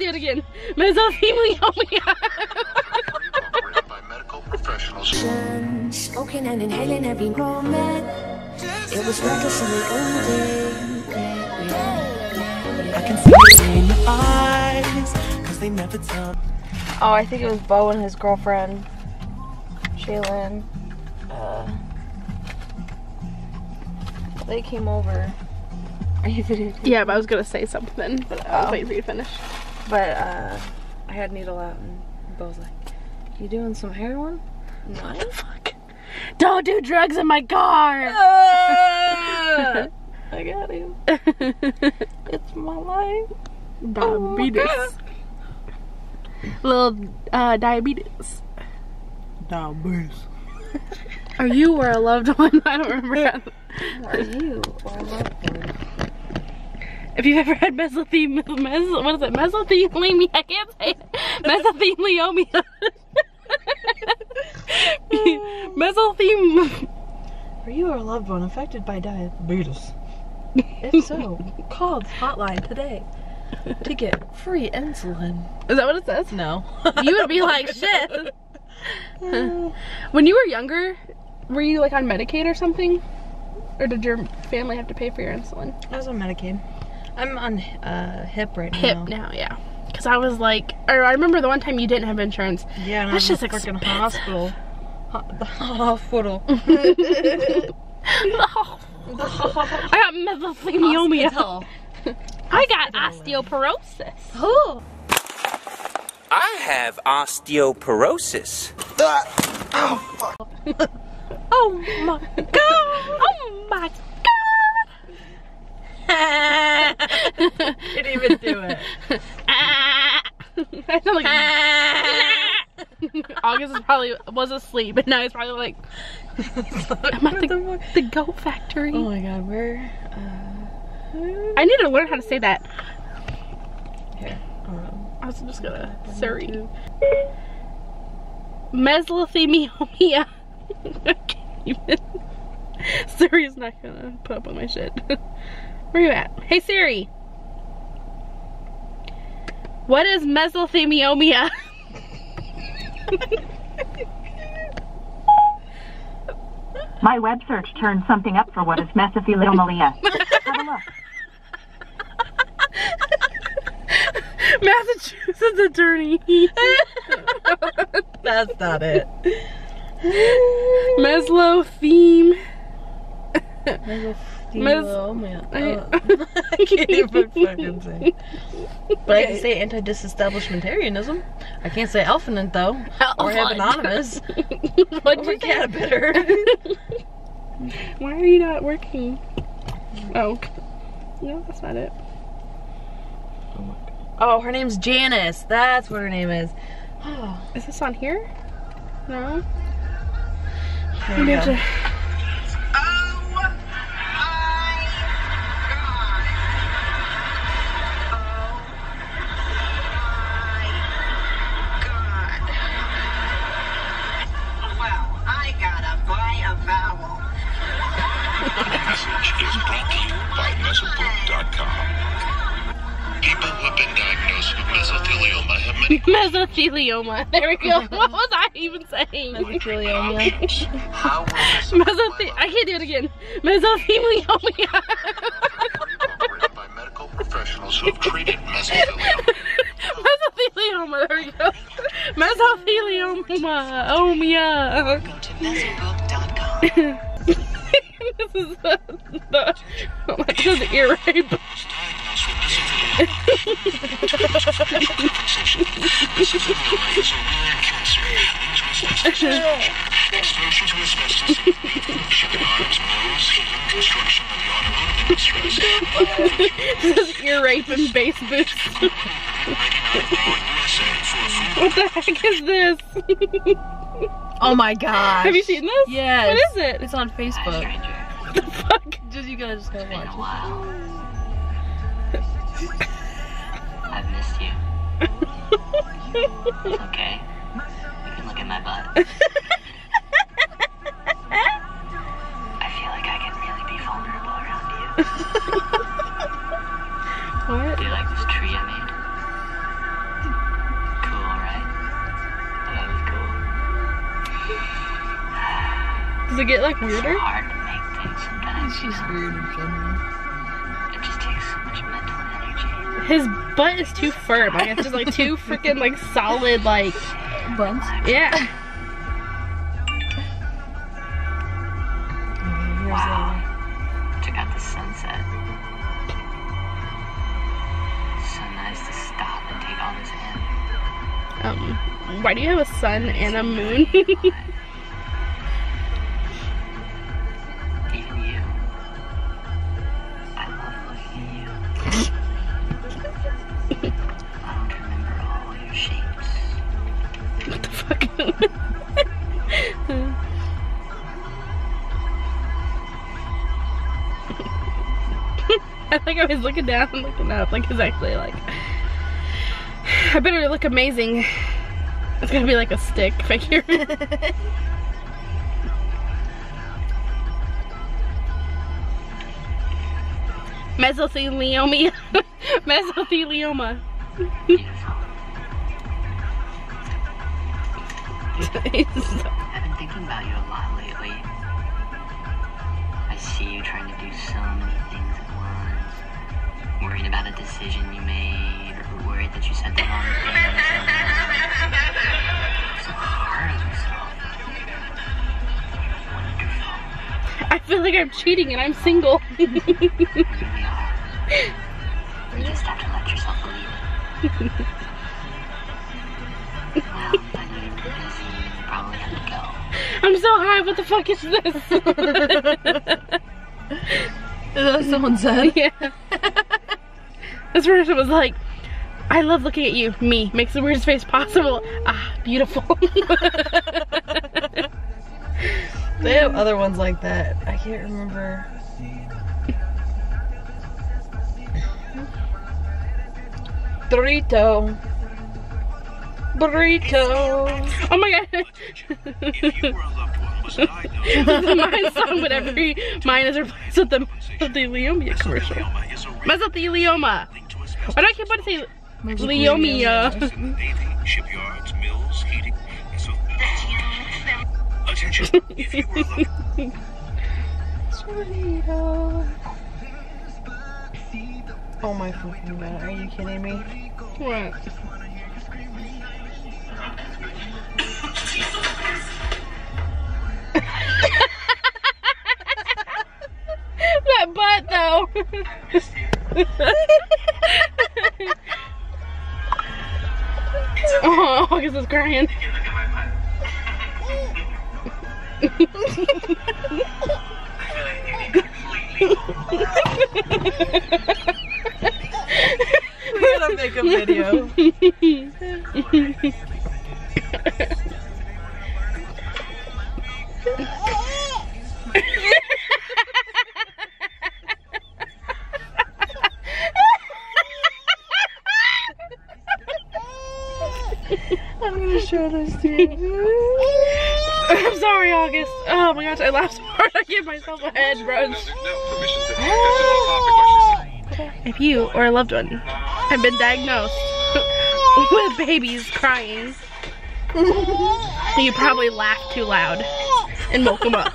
do it again. Mesothelioma. Reported by medical professionals. Smoking and inhaling every moment. It was reckless and lonely. I can see it in your eyes, cause they never tell. Oh, I think it was Bo and his girlfriend, Shaylin. They came over. Are you finished? Yeah, but I was gonna say something, but I was waiting for you to finish. But I had needle out, and Bo was like, "You doing some heroin?" No. What the fuck? Don't do drugs in my car. I got him. It's my life. Diabetes. Oh my little diabetes. Diabetes. Are you or a loved one? I don't remember. Are you or a loved one? If you've ever had mesothelioma, I can't say it. Mesothelioma. Are you or a loved one affected by diabetes? If so, call the hotline today to get free insulin. Is that what it says? No. You would be like, shit. When you were younger, were you like on Medicaid or something? Or did your family have to pay for your insulin? I was on Medicaid. I'm on HIP right now. HIP now, yeah. Because I was like, or I remember the one time you didn't have insurance. Yeah, and that's just freaking hospital. The hospital. I got mesothelioma. I got osteoporosis. Oh. I have osteoporosis. Oh, fuck. Oh my god! Oh my god! Didn't even do it. I sound like August was asleep, and now he's probably like, I'm at the goat factory. Oh my god, where? I need to learn how to say that. Here, I was just gonna Siri. Mesothelioma. I can't even. Siri's not gonna put up with my shit. Where you at? Hey Siri! What is mesothelioma? My web search turned something up for what is mesothelioma. Have a look. Massachusetts attorney. That's not it. Meslo theme. I can't even fucking say. But I can say anti-disestablishmentarianism. I can't say elphinant though. Or anonymous. What'd you caterpillar? Why are you not working? Oh. No, that's not it. Oh, her name's Janice. That's what her name is. Oh. Is this on here? No. There we go. Oh my god. Well, I gotta buy a vowel. The message is brought to you by mesobook.com. People who have been diagnosed with mesothelioma have many. Mesothelioma. There we go. What was I even saying? Mesothelioma. I can't do it again. Mesothelioma. Reported by medical professionals who have treated mesothelioma. Mesothelioma. There we go. Mesothelioma. Oh yeah. Go to mesobook.com. This is the. This is an ear rape. Ear rape and bass boots. What the heck is this? Oh my god. Have you seen this? Yes. What is it? It's on Facebook. What the fuck? You guys just gotta watch it. I've missed you. It's okay. You can look at my butt. I feel like I can really be vulnerable around you. What? Do you like this tree I made? it get like weirder? It's hard to make things sometimes. She's weird in general. It just takes so much mental energy. His butt is too firm. Like, it's just like too freaking like solid like buns. Yeah. Wow. Check out the sunset. It's so nice to stop and take all this in. Why do you have a sun and a moon? Even you. I love looking at you. I don't remember all your shapes. What the fuck? I think I was looking down and looking up. Like, it's actually like... I better look amazing. It's gonna be like a stick figure. Mesothelioma. Mesothelioma. I've been thinking about you a lot lately. I see you trying to do so many things at once. Worried about a decision you made. Worried that you said the wrong thing. So hard on yourself. Wonderful. I feel like I'm cheating and I'm single. You really are. You just have to let yourself believe it. Well, I know you're busy and you probably have to go. I'm so high, what the fuck is this? Is that what someone said? Yeah. This person was like, I love looking at you. Me. Makes the weirdest face possible. Ah, beautiful. They have other ones like that. I can't remember. Burrito. Burrito. Oh my god. If you were a loved one, listen, I know. It's a mine song, but every mine is replaced with the mesothelioma commercial. Mesothelioma. Why do I keep on saying... Leomia. Navy, shipyards, mills, heating, and so attention. If you were oh my fucking god, are you kidding me? What? That butt though. Oh, August is crying. We're gonna make a video. I'm gonna show this to you. I'm sorry, August. Oh my gosh, I laughed so hard I gave myself a head rush. If you or a loved one have been diagnosed with babies crying, you probably laughed too loud and woke them up.